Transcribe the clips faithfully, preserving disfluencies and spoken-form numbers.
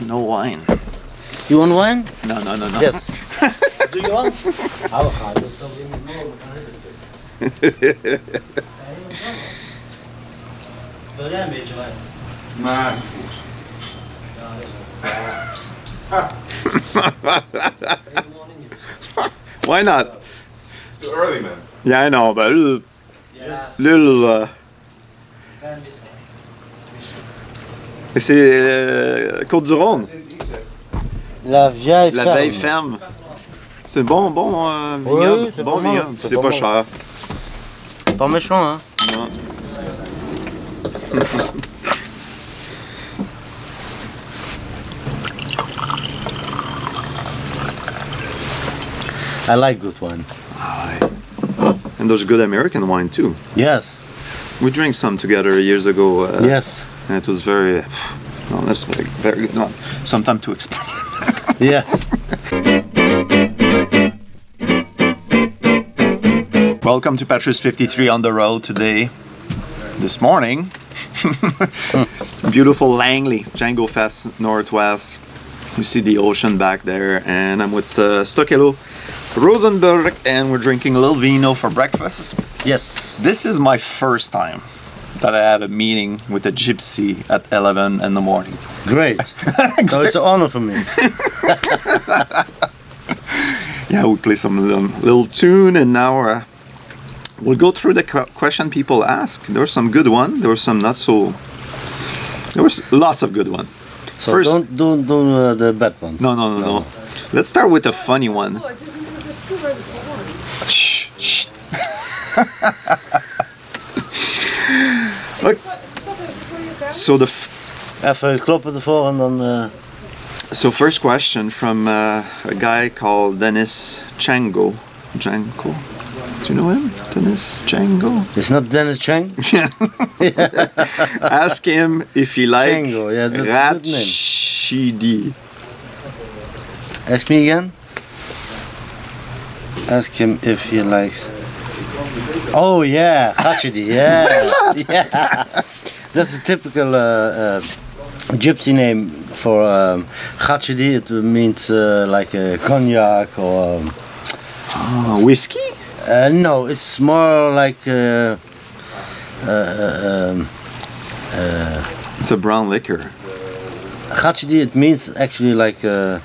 No wine. You want wine? No, no, no, no. Yes. Do you want? Avocado. Why not? It's too early, man. Yeah, I know, but a little... Yeah. little uh, C'est euh, Côte-du-Rhône. La vieille ferme. La vieille ferme. C'est bon, bon euh, vignoble. Oui, bon vignoble. C'est pas, pas cher. C'est pas méchant, hein? Non. I like good wine. Oh, and there's good American wine too. Yes. We drank some together years ago. Uh, yes. And it was very, no, that's very, very good. No, sometimes too expensive. Yes. Welcome to Patrus fifty-three on the road today. This morning, beautiful Langley, Django Fest Northwest. You see the ocean back there, and I'm with uh, Stochelo Rosenberg, and we're drinking a little vino for breakfast. Yes. This is my first time that I had a meeting with a gypsy at eleven in the morning. Great. Great. So it's an honor for me. Yeah, we play some little, little tune, and now uh, we'll go through the question people ask. There were some good ones. There were some not so. There was lots of good ones. So first, don't don't don't uh, the bad ones. No, no, no, no, no. Let's start with a funny one. Shh, shh. Look. So the f Even kloppen ervoor en dan. Uh... So first question from uh, a guy called Dennis Chango. Django. Do you know him? Dennis Chango. It's not Dennis Chang. Yeah. Ask him if he likes Django. Yeah, that's a good name. Khachidi. Ask me again. Ask him if he likes. Oh yeah, Khachidi, yeah. What is that? Yeah. That's a typical uh, uh, gypsy name for um, Khachidi. It means uh, like a cognac or um, oh, whiskey. Uh, no, it's more like uh, uh, uh, uh, it's a brown liquor. Khachidi, it means actually like uh,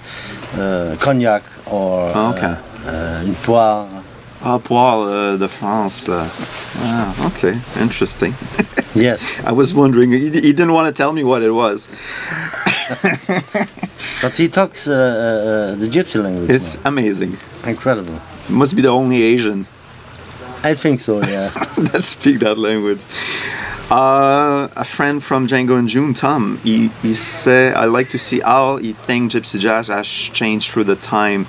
uh, cognac or oh, okay. uh, uh, une poire. Ah, poil uh, de France. Uh, ah, okay, interesting. Yes. I was wondering, he, he didn't want to tell me what it was. But he talks uh, uh, the gypsy language. It's now. Amazing. Incredible. Must be the only Asian. I think so, yeah. That speak that language. Uh, a friend from Django in June, Tom, he, he said, I like to see how he think gypsy jazz has changed through the time.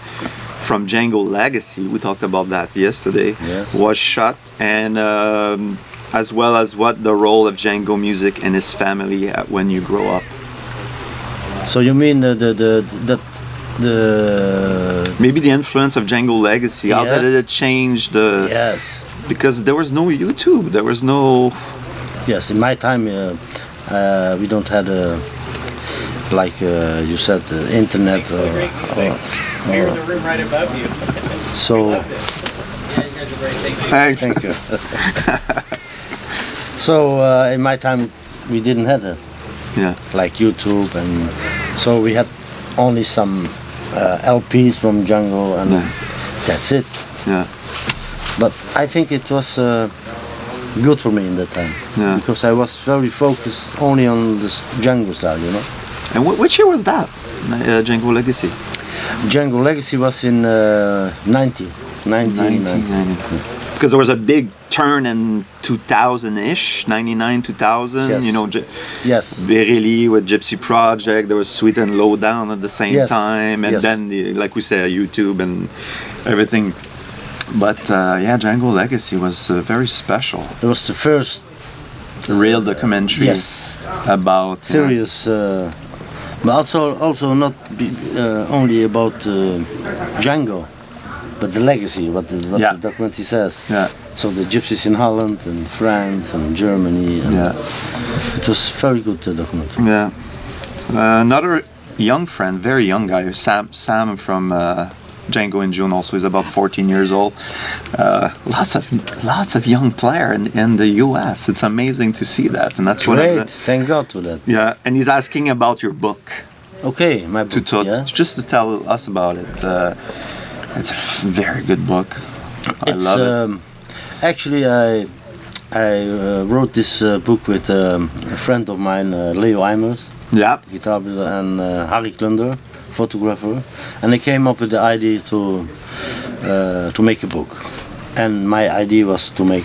From Django Legacy, we talked about that yesterday, yes. Was shot, and um, as well as what the role of Django music and his family when you grow up. So you mean the the, the that the maybe the influence of Django Legacy? Yes. How did it change the? Yes. Because there was no YouTube, there was no. Yes, in my time, uh, uh, we don't have a. Like uh, you said, the internet or, or, or the room right above you. So thanks. Thank you. So uh, in my time we didn't have that. Yeah. Like YouTube, and so we had only some uh, L Ps from Django, and yeah. That's it. Yeah. But I think it was uh, good for me in that time, yeah. Because I was very focused only on the Django style, you know. And which year was that, uh, Django Legacy? Django Legacy was in uh, nineteen ninety. Because there was a big turn in two thousand ish, ninety-nine, two thousand, yes. You know, yes. Biréli with Gypsy Project, there was Sweet and Lowdown at the same yes. time, and yes. then, the, like we say, YouTube and everything. But uh, yeah, Django Legacy was uh, very special. It was the first real documentary uh, yes. about... Serious... Uh, But also, also not be, uh, only about uh, Django, but the legacy, what the, what yeah. the documentary says. Yeah. So the gypsies in Holland and France and Germany. And yeah. It was very good uh, documentary. Yeah. Uh, another young friend, very young guy, Sam, Sam from uh, Django in June also is about fourteen years old. Uh, lots of lots of young player in, in the U S. It's amazing to see that, and that's great. What the, thank God for that. Yeah, and he's asking about your book. Okay, my book. To talk, yeah. Just to tell us about it. Uh, it's a very good book. I it's, love it. Um, actually, I I uh, wrote this uh, book with um, a friend of mine, uh, Leo Imers. Yeah. Guitar builder, and uh, Harry Klunder, photographer, and I came up with the idea to uh, to make a book, and my idea was to make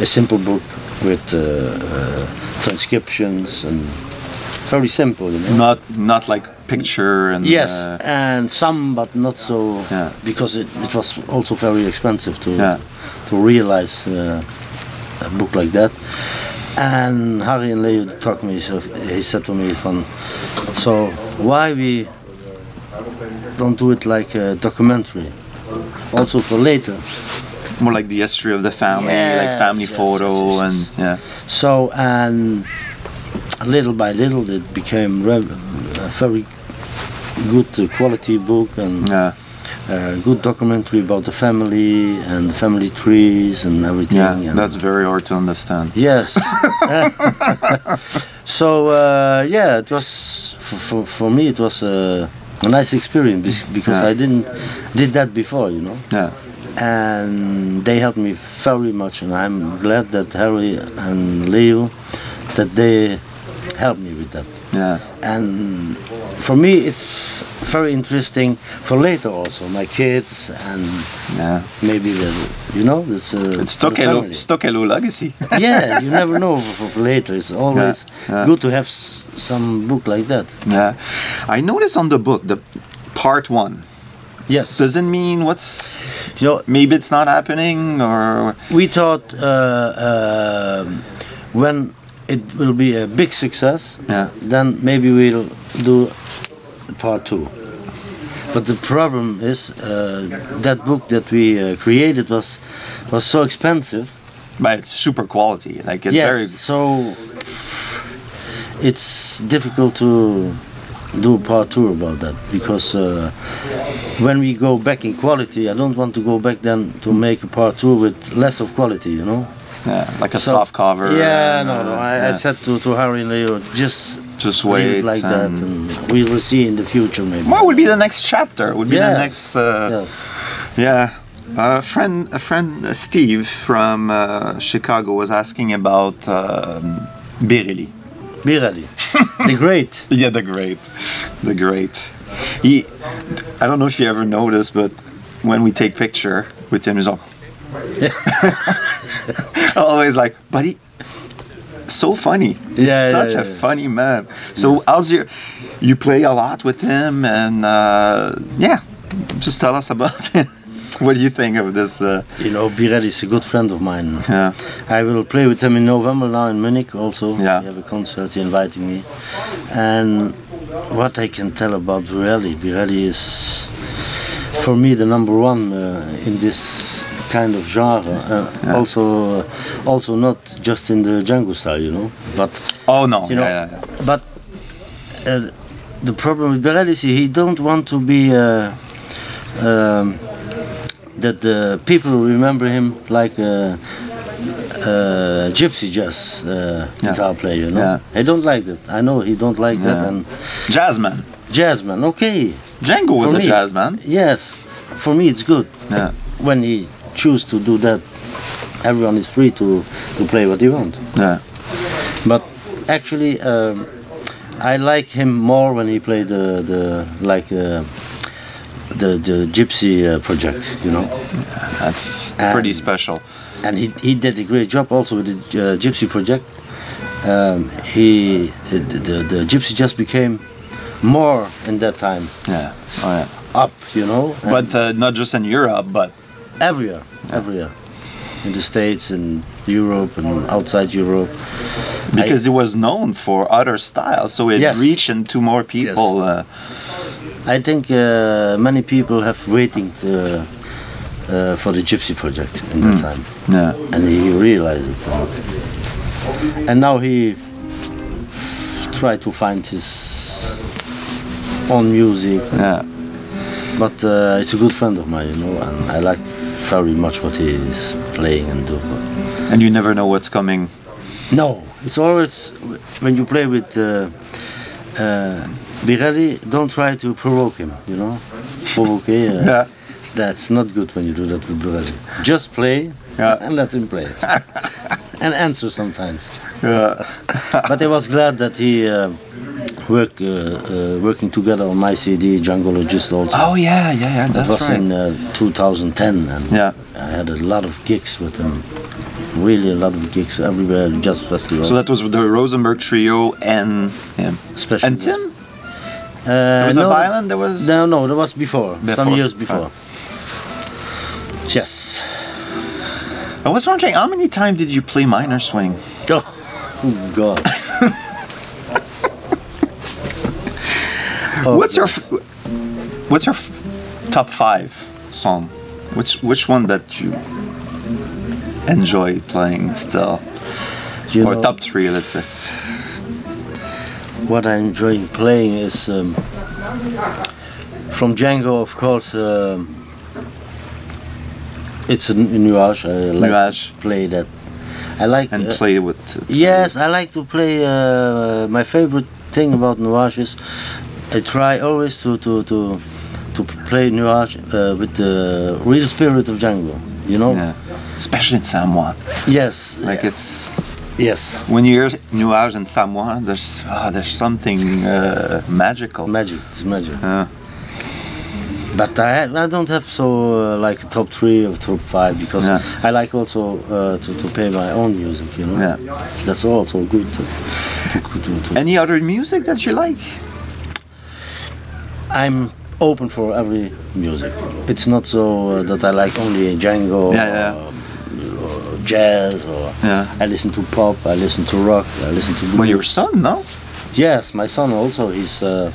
a simple book with uh, uh, transcriptions and very simple, you know? Not not like picture and yes, uh, and some but not so yeah. because it, it was also very expensive to yeah. to realize uh, a book like that. And Harry and Leo talked me. So he said to me, "Van, so why we don't do it like a documentary, also for later? More like the history of the family, yes, like family yes, photo, yes, yes, yes. and yeah." So and little by little, it became a very good quality book and yeah. a good documentary about the family and the family trees and everything. Yeah, and that's very hard to understand. Yes. So uh, yeah, it was for, for, for me. It was a, a nice experience because yeah. I didn't did that before, you know. Yeah. And they helped me very much, and I'm glad that Harry and Leo that they helped me with that. Yeah. And for me, it's very interesting for later also, my kids and yeah. maybe, the, you know, this, uh, it's Stochelo, Stochelo legacy. Yeah, you never know for, for later. It's always yeah. Yeah. good to have s some book like that. Yeah. I noticed on the book, the part one. Yes. Doesn't mean what's, you know, maybe it's not happening or... We thought uh, uh, when... it will be a big success, yeah. then maybe we'll do part two. But the problem is uh, that book that we uh, created was was so expensive. But it's super quality, like it's yes, very... so it's difficult to do part two about that, because uh, when we go back in quality, I don't want to go back then to make a part two with less of quality, you know? Yeah, like a so, soft cover. Yeah, and, uh, no, no. I, yeah. I said to, to Harry and Leo, just, just wait like and that, and we will see in the future maybe. What would be the next chapter? Would be yeah. the next. Uh, yes. Yeah. Uh, a friend, a friend, uh, Steve from uh, Chicago was asking about um, Biréli. Biréli, the great. Yeah, the great, the great. He, I don't know if you ever noticed, but when we take picture with him, he's all. Always like, buddy, so funny. Yeah, such yeah, yeah, a yeah. funny man. So, yeah. how's your? You play a lot with him, and uh, yeah, just tell us about it. What do you think of this? Uh, you know, Biréli is a good friend of mine. Yeah, I will play with him in November now in Munich. Also, yeah, we have a concert. He invited me, and what I can tell about Biréli, Biréli is for me the number one uh, in this kind of genre, uh, yeah. also uh, also not just in the Django style, you know, but oh no, you know, yeah, yeah, yeah. but uh, the problem with Biréli is he don't want to be uh, um, that the people remember him like a, a gypsy jazz uh, yeah. guitar player, you know. Yeah. I don't like that. I know he don't like yeah. that. And jazzman, jazzman, okay. Django was a jazzman. Yes, for me it's good. Yeah, when he choose to do that, everyone is free to to play what they want. Yeah, but actually um, I like him more when he played the the like uh, the the Gypsy uh, Project, you know. Yeah, that's and, pretty special, and he he did a great job also with the uh, Gypsy Project. Um, he the, the the Gypsy just became more in that time. Yeah, oh, yeah. up, you know. But uh, not just in Europe, but everywhere, yeah. everywhere, in the States and Europe and outside Europe, because I, it was known for other styles, so it yes. reached into more people. Yes. Uh, I think uh, many people have waiting to, uh, for the Gypsy Project in that mm. time, yeah, and he realized it, and now he tried to find his own music. Yeah. But uh, it's a good friend of mine, you know, and I like very much what he's playing and doing. And you never know what's coming. No, it's always when you play with uh, uh, Biréli, don't try to provoke him, you know. Provoke. Uh, yeah. That's not good when you do that with Biréli. Just play, yeah, and let him play. And answer sometimes. Yeah. But I was glad that he uh, worked uh, uh, working together on my C D Django Logist also. Oh yeah, yeah, yeah. That's right. That was in uh, two thousand ten, and yeah, I had a lot of gigs with him. Really, a lot of gigs everywhere, just festivals. So that was with the Rosenberg Trio and him. Special and Tim. Uh, there was no, a violin. There was no, no. That was before, before. some years before. Oh. Yes. I was wondering, how many times did you play minor swing? Oh, oh God. Oh, what's your what's your top five song? Which which one that you enjoy playing still? You or know, top three, let's say. What I enjoy playing is um, from Django, of course. Um, It's a Nuage. I like Nuage. To play that. I like and uh, play with. Uh, yes, I like to play. Uh, my favorite thing about Nuage is I try always to to to, to play Nuage uh, with the real spirit of Django. You know, yeah. Especially in Samoa. Yes, like yeah. it's. Yes. When you hear Nuage in Samoa, there's oh, there's something uh, magical. Magic. It's magic. Uh. But I, I don't have so uh, like top three or top five because yeah. I like also uh, to, to play my own music, you know. Yeah. That's also good. To, to, to, to Any other music that you like? I'm open for every music. It's not so uh, that I like only Django yeah, yeah. Or, or jazz or yeah. I listen to pop, I listen to rock, I listen to blues. Well, your son, no? Yes, my son also. He's. Uh,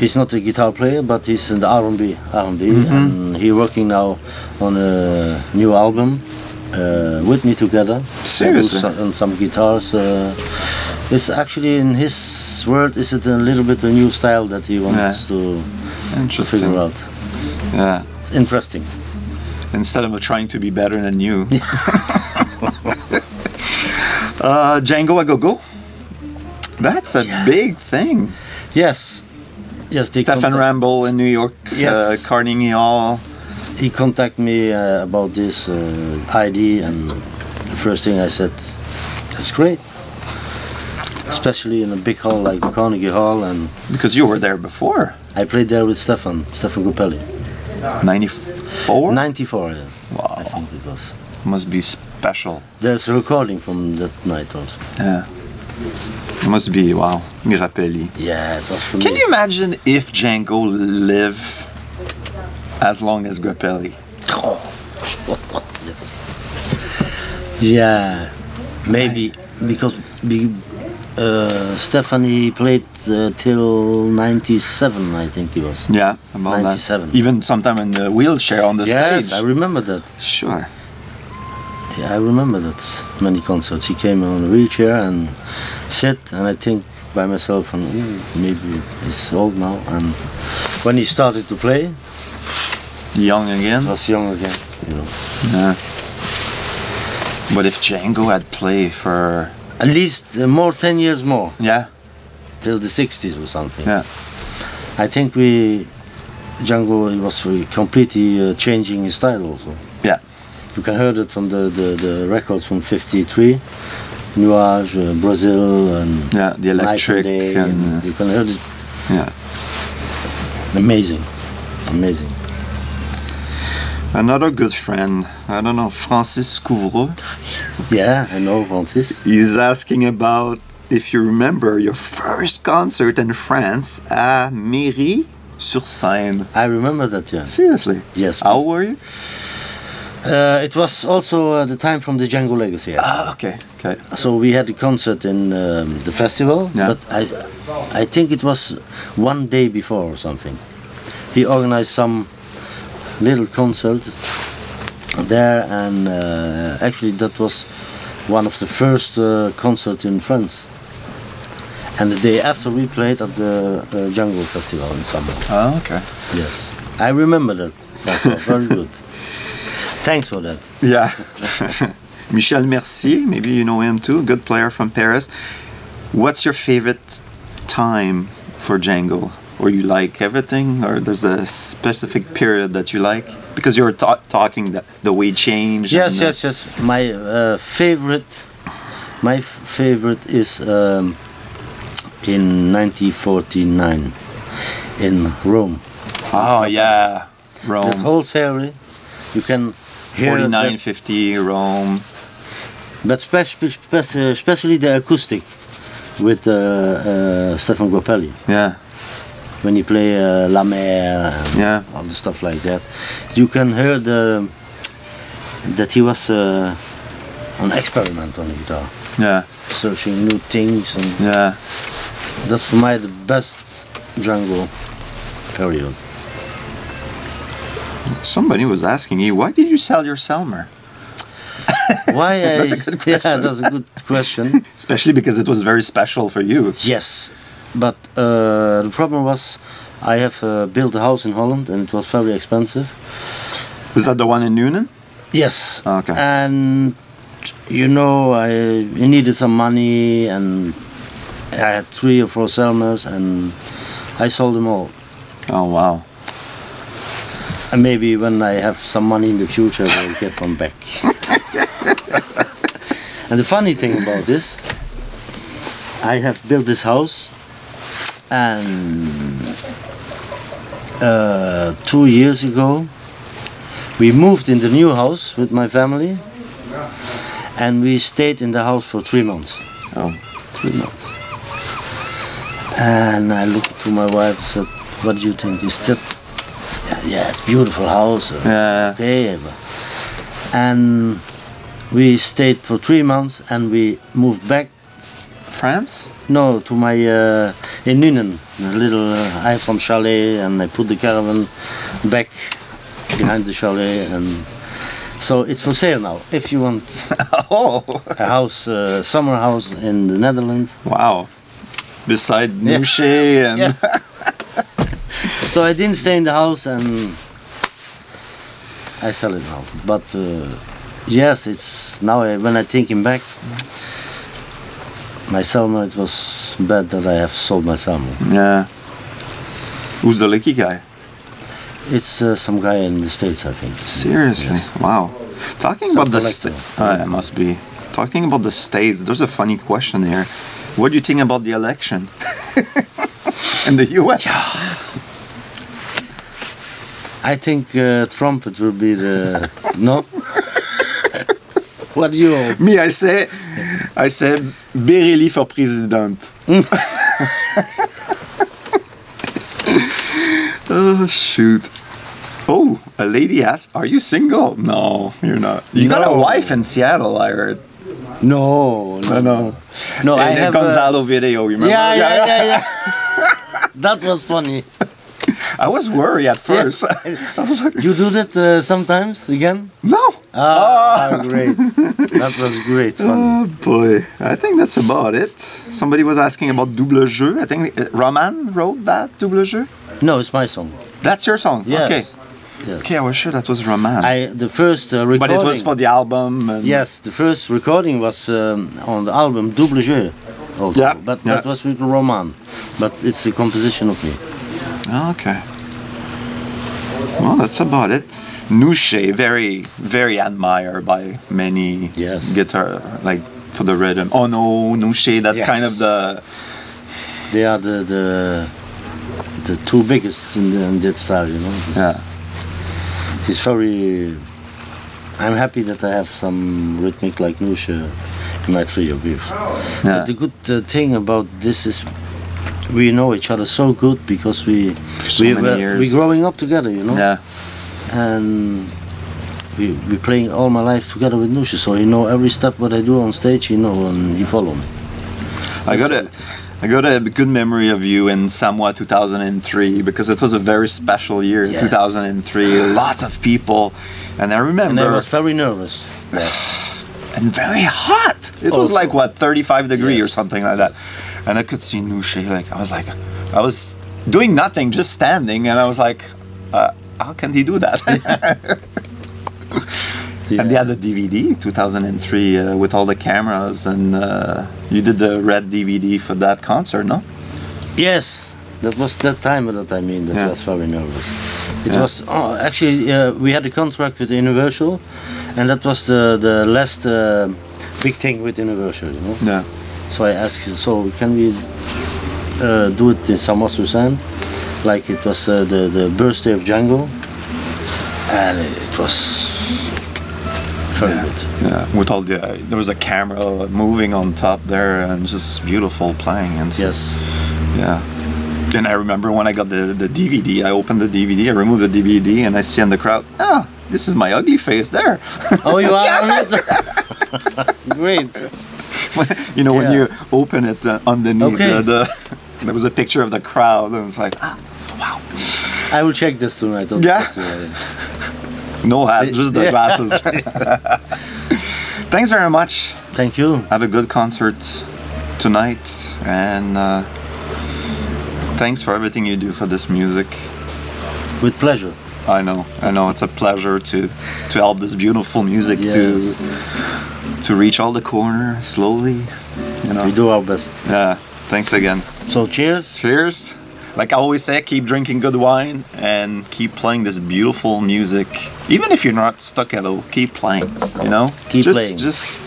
He's not a guitar player, but he's in the R and B, mm-hmm. and he's working now on a new album uh, with me together. Seriously? So, on some guitars. Uh, it's actually, in his word, is it a little bit a new style that he wants yeah. to, Interesting. to figure out. Yeah. Interesting. Instead of trying to be better than you. uh, Django Agogo. That's a yeah. big thing. Yes. Yes, Stéphane Grappelli in New York, yes. uh, Carnegie Hall. He contacted me uh, about this uh, idea, and the first thing I said, that's great. Especially in a big hall like Carnegie Hall. And because you were there before. I played there with Stéphane, Stéphane Grappelli. ninety-four? ninety-four, yeah. Wow. I think it was. Must be special. There's a recording from that night also. Yeah. Must be, wow, Grappelli. Yeah, it was for me. Can you imagine if Django lived as long as Grappelli? Oh. Yes. Yeah, maybe, because uh, Stephanie played uh, till ninety-seven, I think it was. Yeah, about ninety-seven. That. Even sometime in the wheelchair on the yes, stage. Yes, I remember that. Sure. I remember that many concerts. He came on a wheelchair and sat, and I think by myself, and ooh, maybe he's old now. And when he started to play, young again. It was young again, you know. Yeah. But if Django had played for at least uh, more, ten years more. Yeah. Till the sixties or something. Yeah. I think we Django he was really completely uh, changing his style also. Yeah. You can hear it from the, the, the records from fifty-three, Nuage, uh, Brazil, and yeah, the electric, and, and, and uh, you can hear it. Yeah, amazing, amazing. Another good friend, I don't know, Francis Couvreux. Yeah, I know Francis. He's asking about if you remember your first concert in France at Mairie sur Seine. I remember that, yeah. Seriously? Yes. How were you? Uh, it was also uh, the time from the Django Legacy. Ah, okay, okay. So we had the concert in um, the festival, yeah. but I, I think it was one day before or something. He organized some little concert there, and uh, actually that was one of the first uh, concerts in France. And the day after we played at the uh, Django Festival in Samoa. Oh, okay. Yes. I remember that. That was very good. Thanks for that. Yeah. Michel Mercier, maybe you know him too, good player from Paris. What's your favorite time for Django? Or you like everything, or there's a specific period that you like? Because you were ta talking that the way change. Yes, yes, yes. My uh, favorite, my favorite is um, in nineteen forty-nine in Rome. Oh yeah, Rome. That whole theory, you can hear forty-nine, fifty, Rome. But spe spe especially the acoustic with uh, uh, Stéphane Grappelli. Yeah. When you play uh, La Mer, yeah, all the stuff like that, you can hear the that he was uh, an experiment on the guitar. Yeah, searching new things and yeah, that's for my the best Django period. Somebody was asking you, why did you sell your Selmer? Why? That's I, a good question. Yeah, that's a good question. Especially because it was very special for you. Yes. But uh, the problem was, I have uh, built a house in Holland and it was very expensive. Is that the one in Nuenen? Yes. Oh, okay. And you know, I needed some money and I had three or four Selmers and I sold them all. Oh wow. And maybe when I have some money in the future, I'll get one back. And the funny thing about this, I have built this house. And uh, two years ago, we moved in the new house with my family, and we stayed in the house for three months. Oh, three months. And I looked to my wife and said, "What do you think? Is that? Yeah, yeah, it's a beautiful house. Uh, okay." And we stayed for three months, and we moved back. France? No, to my uh, in Nuenen, a little. Uh, I have some chalet, and I put the caravan back behind the chalet, and so it's for sale now. If you want oh. a house, uh, summer house in the Netherlands. Wow! Beside Nous'che yeah. and. Yeah. So I didn't stay in the house, and I sell it now. But uh, yes, it's now I, when I think him back. My Selmer, it was bad that I have sold my Selmer. Yeah. Who's the lucky guy? It's uh, some guy in the States, I think. Seriously? Yes. Wow. Talking some about the States. Oh, it must be. Talking about the States, there's a funny question here. What do you think about the election in the U S? Yeah. I think uh, Trump, it will be the. No? What do you hope? Me, I say. I said Biréli for president. Oh shoot! Oh, a lady asked, "Are you single?" No, you're not. You no. got a wife in Seattle, I heard. No, no, no. no I have Gonzalo a... video. Remember? Yeah, yeah, yeah. yeah, yeah. That was funny. I was worried at first. Yeah. I was like, you do that uh, sometimes again? No. Ah, oh. Great. That was great. Funny. Oh boy. I think that's about it. Somebody was asking about Double Jeu. I think uh, Roman wrote that, Double Jeu? No, it's my song. That's your song? Yes. Okay. Yes. Okay, I was sure that was Roman. I, the first uh, recording. But it was for the album. And yes, the first recording was um, on the album Double Jeu. Also. Yeah. But yeah. that was with Roman. But it's a composition of me. Okay. Well, that's about it. Nous'che, very, very admired by many yes. guitar, like for the rhythm. Oh no, Nous'che, that's yes. kind of the. They are the the, the two biggest in, the, in that style, you know. It's, yeah. He's very. I'm happy that I have some rhythmic like Nous'che in my trio beefs. Yeah. But the good uh, thing about this is. We know each other so good because we so we were we growing up together, you know. Yeah. And we we playing all my life together with Nous'che, so he know every step what I do on stage, he know, and he follow me. I That's got it. I got a good memory of you in Samoa two thousand three because it was a very special year, yes. two thousand three. Lots of people, and I remember. And I was very nervous. And very hot. It also. was like what thirty-five degrees yes. or something like that. and I could see Nous'che. Like I was like, I was doing nothing, just standing, and I was like, uh, how can he do that? Yeah. And they had a D V D, two thousand three, uh, with all the cameras, and uh, you did the red D V D for that concert, no? Yes, that was that time, that I mean, that yeah. was very nervous. It yeah. was, oh, actually, uh, we had a contract with Universal, and that was the, the last uh, big thing with Universal, you know? Yeah. So I asked, so can we uh, do it in Samoa sur Seine? Like it was uh, the, the birthday of Django, and it was... Yeah, yeah, with all the, uh, there was a camera moving on top there and just beautiful playing and stuff. Yes. Yeah. And I remember when I got the, the D V D, I opened the D V D, I removed the D V D and I see in the crowd, ah, oh, this is my ugly face there. Oh, you are? Great. You know, yeah. when you open it uh, underneath, okay. the, the there was a picture of the crowd and it's like, ah, wow. I will check this tonight. Yeah. No hat, just the yeah. glasses. Thanks very much. Thank you. Have a good concert tonight, and uh, thanks for everything you do for this music. With pleasure. I know, I know. It's a pleasure to to help this beautiful music yes. to to reach all the corner slowly. You know. We do our best. Yeah. Thanks again. So cheers. Cheers. Like I always say, keep drinking good wine and keep playing this beautiful music. Even if you're not Stochelo, keep playing, you know? Keep just, playing. Just...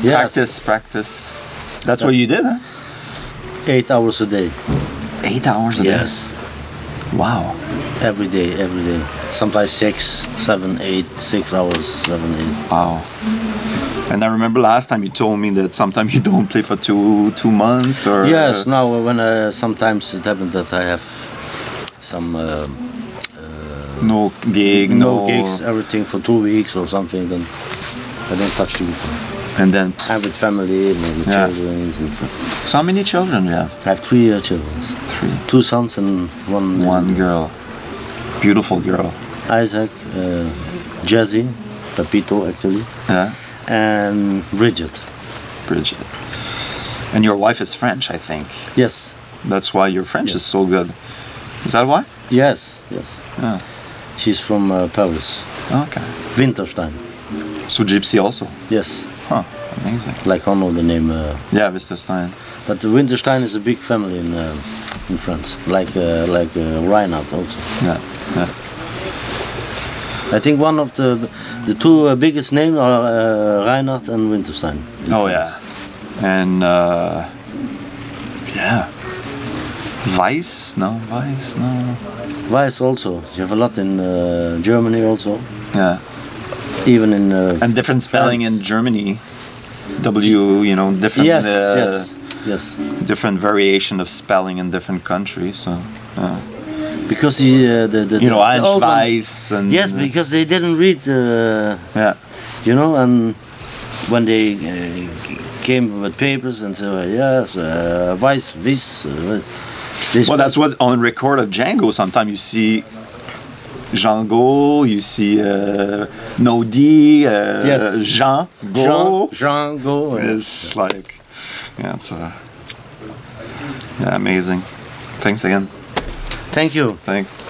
Yes. Practice, practice. That's, That's what you did, huh? Eight hours a day. Eight hours a yes. day? Yes. Wow. Every day, every day. Sometimes six, seven, eight, six hours, seven, eight. Wow. And I remember last time you told me that sometimes you don't play for two two months or yes. Uh, now when uh, sometimes it happens that I have some uh, uh, no gig, no, no gigs, everything for two weeks or something. Then I don't touch you. And then I'm with family, and with yeah. children. So how many children do you have? I have three uh, children. Three. Two sons and one. One and girl. Beautiful girl. Isaac, uh, Jazzy, Pepito actually. Yeah. And Bridget. Bridget. And your wife is French, I think. Yes. That's why your French yes. is so good. Is that why? Yes, yes. Yeah. She's from uh, Paris. Okay. Winterstein. So Gypsy also? Yes. Huh, amazing. Like I know the name. Uh, yeah, Winterstein. But the Winterstein is a big family in, uh, in France. Like, uh, like uh, Reinhardt also. Yeah, yeah. I think one of the the two uh, biggest names are uh, Reinhardt and Winterstein. Oh yeah, and uh, yeah, Weiss, no Weiss, no. Weiss also. You have a lot in uh, Germany also. Yeah. Even in. Uh, and different spelling France. In Germany. W, you know, different. Yes, uh, yes, yes. Different variation of spelling in different countries. So. Uh. Because the, uh, the, the you know, the Weiss and yes, because they didn't read uh, yeah, you know, and when they uh, came with papers and so uh, yes, uh, Weiss, this. Uh, well, that's what on record of Django. Sometimes you see Django, you see uh, No D, uh, yes, Jean, Go, Jean, Django. It's yeah. like, yeah, it's uh, yeah, amazing. Thanks again. Thank you. Thanks.